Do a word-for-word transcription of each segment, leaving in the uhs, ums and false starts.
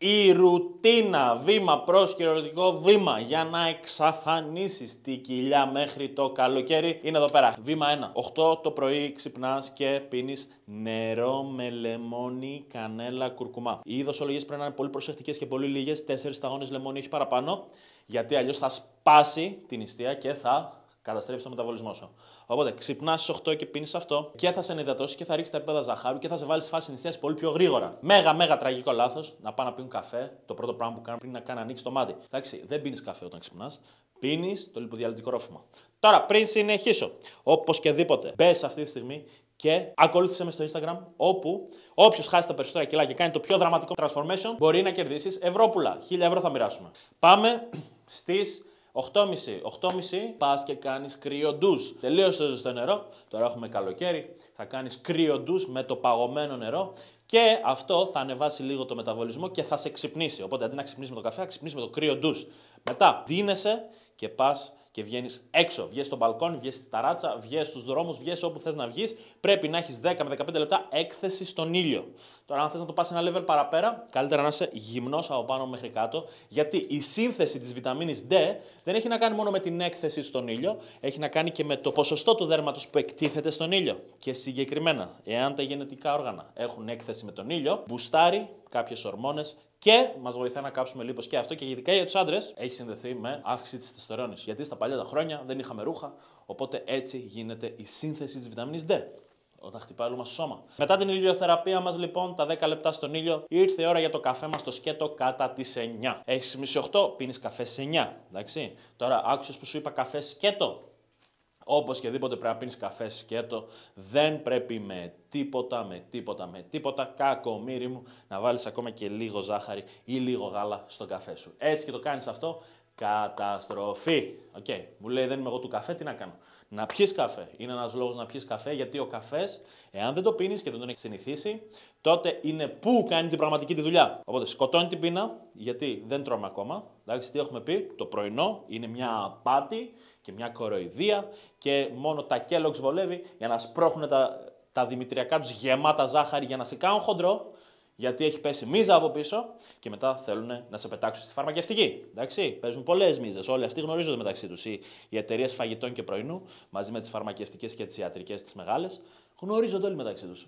Η ρουτίνα, βήμα προς κυριολεκτικό βήμα για να εξαφανίσεις τη κοιλιά μέχρι το καλοκαίρι είναι εδώ πέρα. Βήμα ένα. οκτώ το πρωί ξυπνάς και πίνεις νερό με λεμόνι, κανέλα, κουρκουμά. Οι δοσολογίες πρέπει να είναι πολύ προσεκτικές και πολύ λίγες. Τέσσερις σταγόνες λεμόνι, όχι παραπάνω, γιατί αλλιώς θα σπάσει την ιστία και θα καταστρέψει το μεταβολισμό σου. Οπότε ξυπνάς στις οκτώ και πίνεις αυτό και θα σε ενυδατώσει και θα ρίξει τα επίπεδα ζαχάρου και θα σε βάλει στη φάση συναισθίας πολύ πιο γρήγορα. Μέγα, μέγα τραγικό λάθος να πάνε να πίνουν καφέ. Το πρώτο πράγμα που κάνουν πριν να κάνει ανοίξει το μάτι. Εντάξει, δεν πίνεις καφέ όταν ξυπνάς. Πίνεις το λιποδιαλυτικό ρόφημα. Τώρα, πριν συνεχίσω, όπως και δίποτε, μπες αυτή τη στιγμή και ακολούθησε με στο Instagram, όπου όποιος χάσει τα περισσότερα κιλά και κάνει το πιο δραματικό transformation μπορεί να κερδίσεις ευρώπουλα. χίλια ευρώ θα μοιράσουμε. Πάμε στις οκτώ και μισή. οκτώ και μισή πας και κάνεις κρύο ντους. Τελείωσε το ζεστό νερό. Τώρα έχουμε καλοκαίρι. Θα κάνεις κρύο ντους με το παγωμένο νερό. Και αυτό θα ανεβάσει λίγο το μεταβολισμό και θα σε ξυπνήσει. Οπότε αντί να ξυπνήσεις με το καφέ, ξυπνήσεις με το κρύο ντους. Μετά δίνεσαι και πας και βγαίνεις έξω. Βγες στο μπαλκόνι, βγες στη ταράτσα, βγες στους δρόμους, βγες όπου θες να βγεις. Πρέπει να έχεις δέκα με δεκαπέντε λεπτά έκθεση στον ήλιο. Τώρα, αν θες να το πας ένα level παραπέρα, καλύτερα να είσαι γυμνός από πάνω μέχρι κάτω, γιατί η σύνθεση της βιταμίνης D δεν έχει να κάνει μόνο με την έκθεση στον ήλιο, έχει να κάνει και με το ποσοστό του δέρματος που εκτίθεται στον ήλιο. Και συγκεκριμένα, εάν τα γενετικά όργανα έχουν έκθεση με τον ήλιο, μπουστάρει κάποιες ορμόνες. Και μας βοηθάει να κάψουμε λίπος και αυτό και ειδικά για τους άντρες έχει συνδεθεί με αύξηση της τεστοστερόνης. Γιατί στα παλιά τα χρόνια δεν είχαμε ρούχα, οπότε έτσι γίνεται η σύνθεση της βιταμίνης D όταν χτυπάει όλο μας το σώμα. Μετά την ηλιοθεραπεία μας λοιπόν, τα δέκα λεπτά στον ήλιο, ήρθε η ώρα για το καφέ μας στο σκέτο κατά τις εννιά. Έχεις μισή οκτώ, πίνεις καφέ στις εννιά. Εντάξει. Τώρα άκουσες που σου είπα καφέ σκέτο. Όπως και δίποτε πρέπει να πίνεις καφέ σκέτο, δεν πρέπει με τίποτα, με τίποτα, με τίποτα, κακομοίρη μου, να βάλεις ακόμα και λίγο ζάχαρη ή λίγο γάλα στον καφέ σου. Έτσι και το κάνεις αυτό, καταστροφή. Οκ, okay. Μου λέει δεν είμαι εγώ του καφέ, τι να κάνω. Να πιεις καφέ. Είναι ένας λόγος να πιεις καφέ, γιατί ο καφές, εάν δεν το πίνεις και δεν τον έχεις συνηθίσει, τότε είναι που κάνει την πραγματική τη δουλειά. Οπότε σκοτώνει την πείνα, γιατί δεν τρώμε ακόμα. Εντάξει, τι έχουμε πει, το πρωινό είναι μια απάτη και μια κοροϊδία και μόνο τα Kellogg's βολεύει για να σπρώχνουν τα, τα δημητριακά τους γεμάτα ζάχαρη για να θυκάουν χοντρό, γιατί έχει πέσει μίζα από πίσω και μετά θέλουν να σε πετάξουν στη φαρμακευτική. Εντάξει, παίζουν πολλές μίζες. Όλοι αυτοί γνωρίζονται μεταξύ τους. Οι, οι εταιρείες φαγητών και πρωινού, μαζί με τις φαρμακευτικές και τις ιατρικές, τις μεγάλες, γνωρίζονται όλοι μεταξύ τους.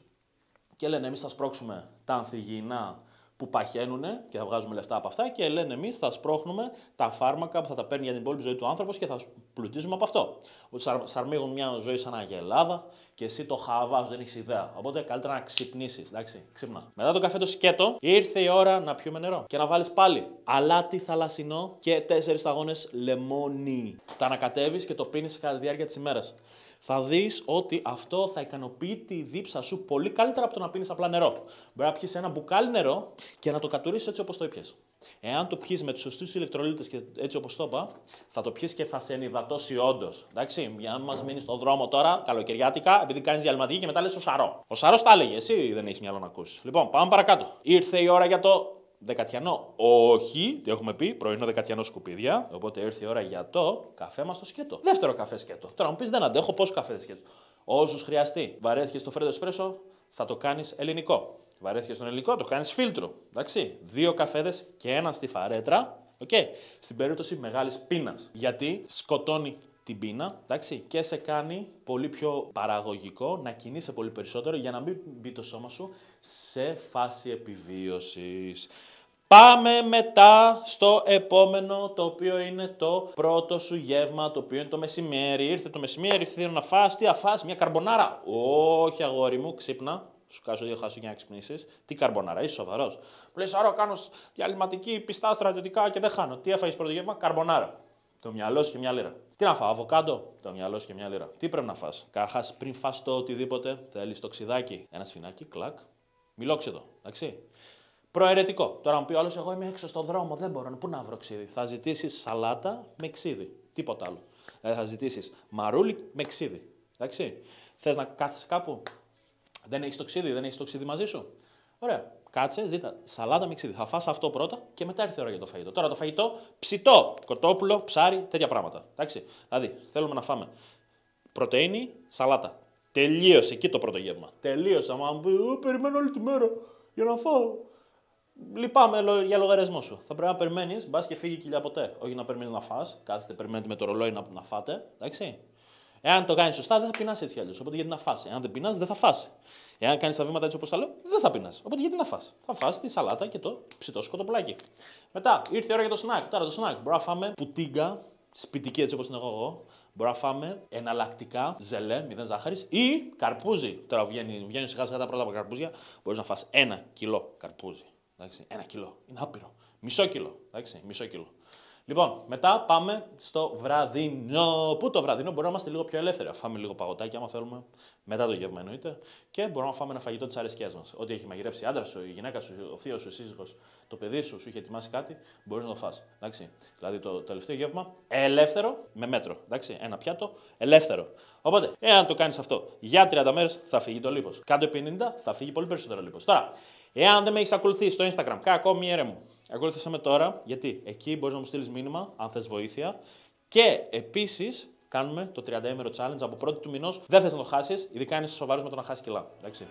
Και λένε, εμείς θα σπρώξουμε τα ανθυγιεινά που παχαίνουν και θα βγάζουμε λεφτά από αυτά. Και λένε, εμείς θα σπρώχνουμε τα φάρμακα που θα τα παίρνει για την υπόλοιπη ζωή του άνθρωπος και θα πλουτίζουμε από αυτό. Ότι σαρμίγουν μια ζωή σαν αγελάδα και εσύ το χαβάς, δεν έχεις ιδέα. Οπότε καλύτερα να ξυπνήσεις. Εντάξει, ξύπνα. Μετά το καφέ το σκέτο, ήρθε η ώρα να πιούμε νερό και να βάλεις πάλι αλάτι θαλασσινό και τέσσερις σταγόνες λεμόνι. Τα ανακατεύεις και το πίνεις κατά τη διάρκεια της ημέρας. Θα δεις ότι αυτό θα ικανοποιεί τη δίψα σου πολύ καλύτερα από το να πίνεις απλά νερό. Μπορεί να πιεις ένα μπουκάλι νερό και να το κατουρίσεις έτσι όπως το ήπιες. Εάν το πιεις με τους σωστούς ηλεκτρολίτες και έτσι όπως το είπα, θα το πιεις και θα σε ενυδατώσει όντως. Εντάξει, για να μας μείνει στον δρόμο τώρα, καλοκαιριάτικα, επειδή κάνεις διαλυματική και μετά λες ο σαρό. Ο σαρός τα έλεγε, εσύ δεν έχεις μυαλό να ακούσεις. Λοιπόν, πάμε παρακάτω. Ήρθε η ώρα για το δεκατιανό. Όχι, τι έχουμε πει, πρωινό δεκατιανό σκουπίδια. Οπότε ήρθε η ώρα για το καφέ μας στο σκέτο. Δεύτερο καφέ σκέτο. Τώρα μου πεις δεν αντέχω, πόσο καφέ σκέτο. Όσους χρειαστεί. Βαρέθηκες στο φρέντο εσπρέσο, θα το κάνεις ελληνικό. Βαρέθηκες στον ελληνικό, το κάνεις φίλτρο. Εντάξει. Δύο καφέδες και ένα στη φαρέτρα. Okay. Στην περίπτωση μεγάλης πείνας. Γιατί σκοτώνει την πείνα, εντάξει, και σε κάνει πολύ πιο παραγωγικό, να κινείσαι πολύ περισσότερο για να μην μπει το σώμα σου σε φάση επιβίωσης. Πάμε μετά στο επόμενο, το οποίο είναι το πρώτο σου γεύμα, το οποίο είναι το μεσημέρι. Ήρθε το μεσημέρι, ήρθε να φας, τι αφάς, μια καρμπονάρα. Όχι αγόρι μου, ξύπνα. Σου κάσω δύο χάσου για να ξυπνήσεις. Τι καρμπονάρα, είσαι σοβαρός. Μου λες, άρα κάνω διαλυματική, πιστά στρατιωτικά και δεν χάνω. Τι έφαγες πρώτο γεύμα, καρμπονάρα. Το μυαλό σου και μια λίρα. Τι να φάω, αβοκάντο, το μυαλό σου και μια λίρα. Τι πρέπει να φας. Καταρχάς, πριν φας το οτιδήποτε, θέλεις το ξυδάκι. Ένα σφινάκι, κλακ. Μιλόξιδο, εντάξει. Προαιρετικό. Τώρα μου πει ο άλλος, εγώ είμαι έξω στον δρόμο, δεν μπορώ. Πού να βρω ξύδι. Θα ζητήσεις σαλάτα με ξύδι. Τίποτα άλλο. Δηλαδή θα ζητήσεις μαρούλι με ξύδι. Εντάξει. Θες να κάθεσαι κάπου. Δεν έχεις το ξύδι, δεν έχεις το ξύδι μαζί σου. Ωραία. Κάτσε, ζήτα σαλάτα με ξύδι. Θα φας αυτό πρώτα και μετά ήρθε η ώρα για το φαγητό. Τώρα το φαγητό ψητό, κοτόπουλο, ψάρι, τέτοια πράγματα. Εντάξει. Δηλαδή θέλουμε να φάμε πρωτεΐνη, σαλάτα. Τελείωσε εκεί το πρώτο γεύμα. Τελείωσα. Μα μου πει, περιμένω όλη τη μέρα για να φάω. λυπάμαι για λογαριασμό σου. Θα πρέπει να περιμένεις, μπας και φύγει η κοιλιά ποτέ. Όχι να περιμένεις να φας, κάθεστε, περιμένετε με το ρολόι να, να φάτε. Εντάξει. Εάν το κάνεις σωστά, δεν θα πεινάς έτσι κι αλλιώς. Οπότε γιατί να φας. Εάν δεν πεινάς, δεν θα φας. Εάν κάνεις τα βήματα έτσι όπως τα λέω, δεν θα πεινάς. Οπότε γιατί να φας. Θα φας τη σαλάτα και το ψητό σκοτοπουλάκι. Μετά ήρθε η ώρα για το σνακ. Τώρα το σνακ. Μπορώ να φάμε πουτίγκα, σπιτική έτσι όπως την έχω εγώ. Μπορώ να φάμε εναλλακτικά ζελέ, μηδέν ζάχαρης ή καρπούζι. Τώρα βγαίνει, βγαίνουν σιγά σιγά τα πρώτα καρπούζια. Μπορείς να φας ένα κιλό καρπούζι. Εντάξει, ένα κιλό. Είναι άπειρο. Μισό κιλό. Εντάξει, μισό κιλό. Λοιπόν, μετά πάμε στο βραδινό. Πού το βραδινό μπορούμε να είμαστε λίγο πιο ελεύθεροι. Να φάμε λίγο παγωτάκι, άμα θέλουμε, μετά το γεύμα εννοείται. Και μπορούμε να φάμε ένα φαγητό της αρεσκίας μας. Ό,τι έχει μαγειρέψει η άντρα σου, η γυναίκα σου, ο θείος σου, ο σύζυγος, το παιδί σου, σου είχε ετοιμάσει κάτι, μπορείς να το φας. Εντάξει. Δηλαδή το τελευταίο γεύμα ελεύθερο με μέτρο. Εντάξει. Ένα πιάτο ελεύθερο. Οπότε, εάν το κάνεις αυτό για τριάντα μέρες θα φύγει το λίπος. Κάτω από πενήντα θα φύγει πολύ περισσότερο λίπος. Τώρα, εάν δεν με έχεις ακολουθήσει στο Instagram, κάνε ακόμη μία μου. Ακολούθησέ με τώρα, γιατί εκεί μπορείς να μου στείλεις μήνυμα, αν θες βοήθεια. Και επίσης, κάνουμε το τριανταήμερο challenge από πρώτη του μηνός. Δεν θες να το χάσεις, ειδικά αν είσαι σοβαρός με το να χάσεις κιλά. Εντάξει.